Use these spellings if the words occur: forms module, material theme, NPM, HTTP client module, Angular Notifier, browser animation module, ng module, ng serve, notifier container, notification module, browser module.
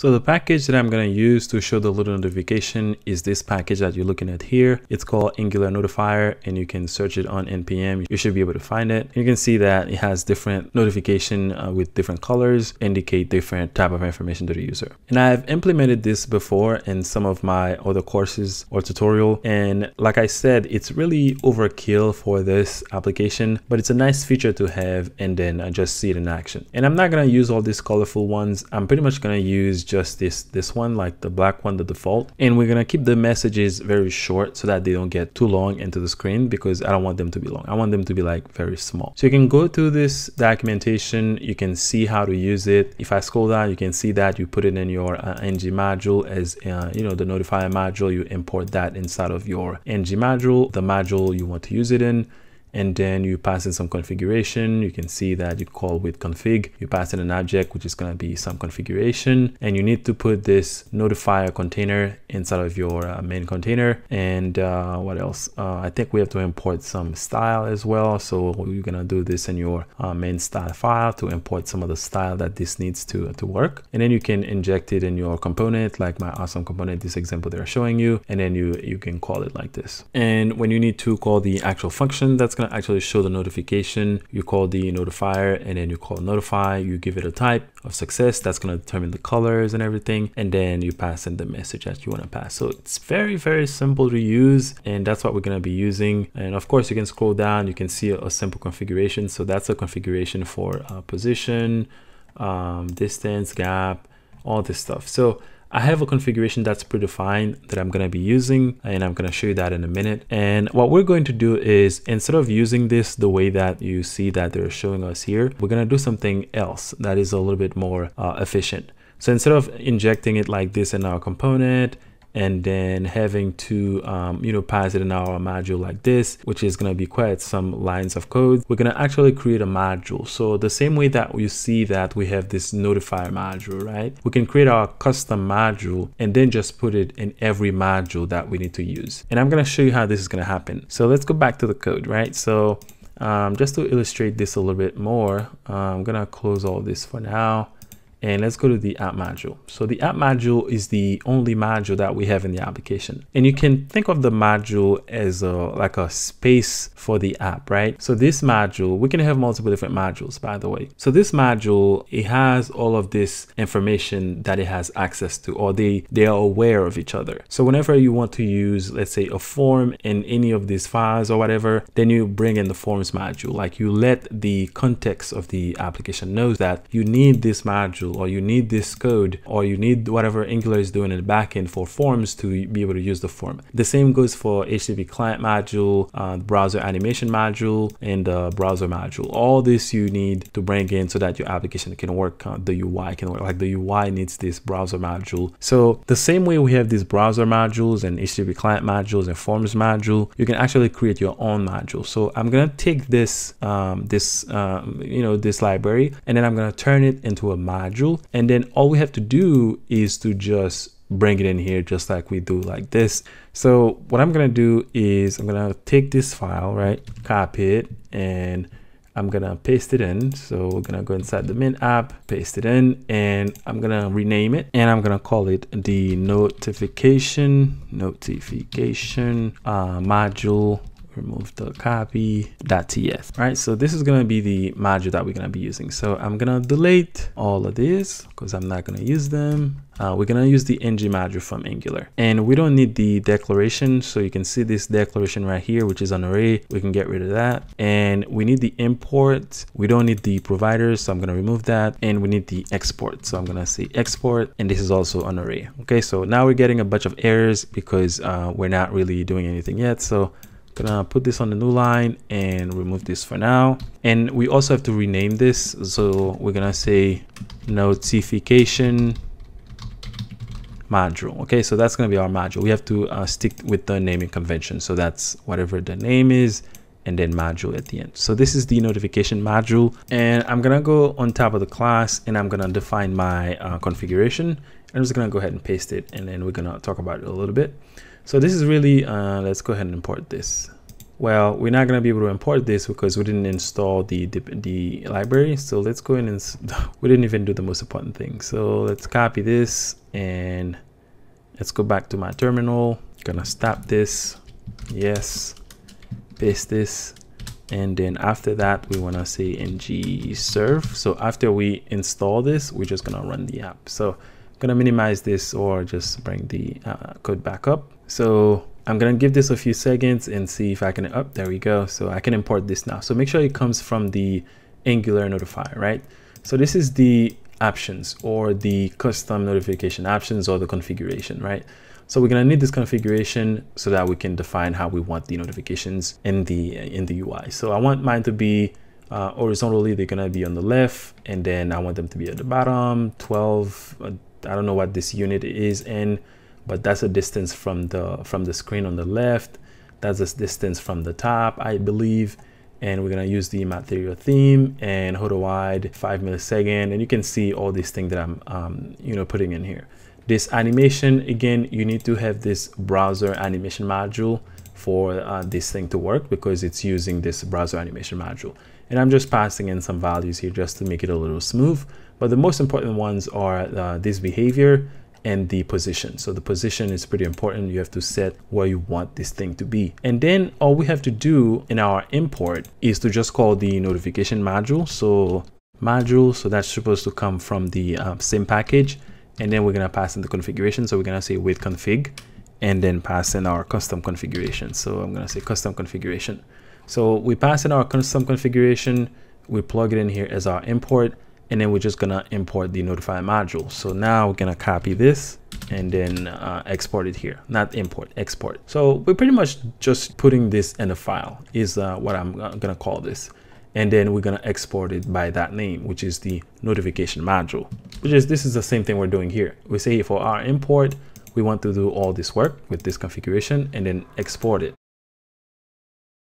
So the package that I'm going to use to show the little notification is this package that you're looking at here. It's called Angular Notifier, and you can search it on NPM. You should be able to find it. You can see that it has different notification with different colors, indicate different type of information to the user. And I've implemented this before in some of my other courses or tutorial. And like I said, it's really overkill for this application, but it's a nice feature to have and then just see it in action. And I'm not going to use all these colorful ones. I'm pretty much going to use just this one, like the black one, the default, and we're gonna keep the messages very short so that they don't get too long into the screen, because I don't want them to be long. I want them to be like very small. So you can go through this documentation, you can see how to use it. If I scroll down, you can see that you put it in your ng module as you know, the notifier module. You import that inside of your ng module, the module you want to use it in. And then you pass in some configuration. You can see that you call with config, you pass in an object, which is going to be some configuration, and you need to put this notifier container inside of your main container. And what else? I think we have to import some style as well. So you're going to do this in your main style file to import some of the style that this needs to work. And then you can inject it in your component, like my awesome component, this example they're showing you. And then you can call it like this. And when you need to call the actual function, that's going to actually show the notification, you call the notifier, and then you call notify, you give it a type of success. That's going to determine the colors and everything, and then you pass in the message that you want to pass. So it's very simple to use, and that's what we're going to be using. And of course, you can scroll down, you can see a simple configuration. So that's a configuration for position, distance, gap, all this stuff. So I have a configuration that's predefined that I'm going to be using, and I'm going to show you that in a minute. And what we're going to do is, instead of using this the way that you see that they're showing us here, we're going to do something else that is a little bit more efficient. So instead of injecting it like this in our component and then having to you know, pass it in our module like this, which is going to be quite some lines of code, we're going to actually create a module. So the same way that you see that we have this notifier module, right, we can create our custom module and then just put it in every module that we need to use. And I'm going to show you how this is going to happen. So let's go back to the code, right? So just to illustrate this a little bit more, I'm going to close all this for now. And let's go to the app module. So the app module is the only module that we have in the application. And you can think of the module as like a space for the app, right? So this module, we can have multiple different modules, by the way. So this module, it has all of this information that it has access to, or they are aware of each other. So whenever you want to use, let's say, a form in any of these files or whatever, then you bring in the forms module. Like, you let the context of the application know that you need this module, or you need this code, or you need whatever Angular is doing in the backend for forms to be able to use the form. The same goes for HTTP client module, browser animation module, and browser module. All this you need to bring in so that your application can work, the UI can work. Like, the UI needs this browser module. So the same way we have these browser modules and HTTP client modules and forms module, you can actually create your own module. So I'm gonna take this this library, and then I'm gonna turn it into a module. And then all we have to do is to just bring it in here, just like we do like this. So what I'm going to do is I'm going to take this file, right, copy it, and I'm going to paste it in. So we're going to go inside the main app, paste it in, and I'm going to rename it, and I'm going to call it the notification module. Remove the copy.ts, right? So this is going to be the module that we're going to be using. So I'm going to delete all of this because I'm not going to use them. We're going to use the ng module from Angular, and we don't need the declaration. So you can see this declaration right here, which is an array. We can get rid of that, and we need the import. We don't need the providers, so I'm going to remove that, and we need the export. So I'm going to say export, and this is also an array. Okay, so now we're getting a bunch of errors because we're not really doing anything yet. So gonna put this on the new line and remove this for now. And we also have to rename this. So we're gonna say notification module. Okay, so that's gonna be our module. We have to stick with the naming convention. So that's whatever the name is, and then module at the end. So this is the notification module, and I'm gonna go on top of the class, and I'm gonna define my configuration. I'm just gonna go ahead and paste it, and then we're gonna talk about it a little bit. So this is really, let's go ahead and import this. Well, we're not going to be able to import this because we didn't install the library. So let's go in and we didn't even do the most important thing. So let's copy this and let's go back to my terminal. Gonna stop this. Yes. Paste this. And then after that, we want to say ng serve. So after we install this, we're just going to run the app. So I'm going to minimize this or just bring the code back up. So I'm going to give this a few seconds and see if I can, oh, there we go. So I can import this now. So make sure it comes from the Angular Notifier, right? So this is the options or the custom notification options or the configuration, right? So we're going to need this configuration so that we can define how we want the notifications in the UI. So I want mine to be horizontally, they're going to be on the left, and then I want them to be at the bottom, 12. I don't know what this unit is in, but that's a distance from the screen on the left. That's a distance from the top, I believe. And we're going to use the material theme and hover wide 5 milliseconds. And you can see all these things that I'm, you know, putting in here. This animation, again, you need to have this browser animation module for this thing to work because it's using this browser animation module. And I'm just passing in some values here just to make it a little smooth. But the most important ones are this behavior and the position. So the position is pretty important. You have to set where you want this thing to be. And then all we have to do in our import is to just call the notification module. So module, so that's supposed to come from the same package. And then we're going to pass in the configuration. So we're going to say with config and then pass in our custom configuration. So I'm going to say custom configuration. So we pass in our custom configuration. We plug it in here as our import. And then we're just going to import the notifier module. So now we're going to copy this and then export it here, not import, export. So we're pretty much just putting this in a file is what I'm going to call this. And then we're going to export it by that name, which is the notification module, which is, this is the same thing we're doing here. We say for our import, we want to do all this work with this configuration and then export it.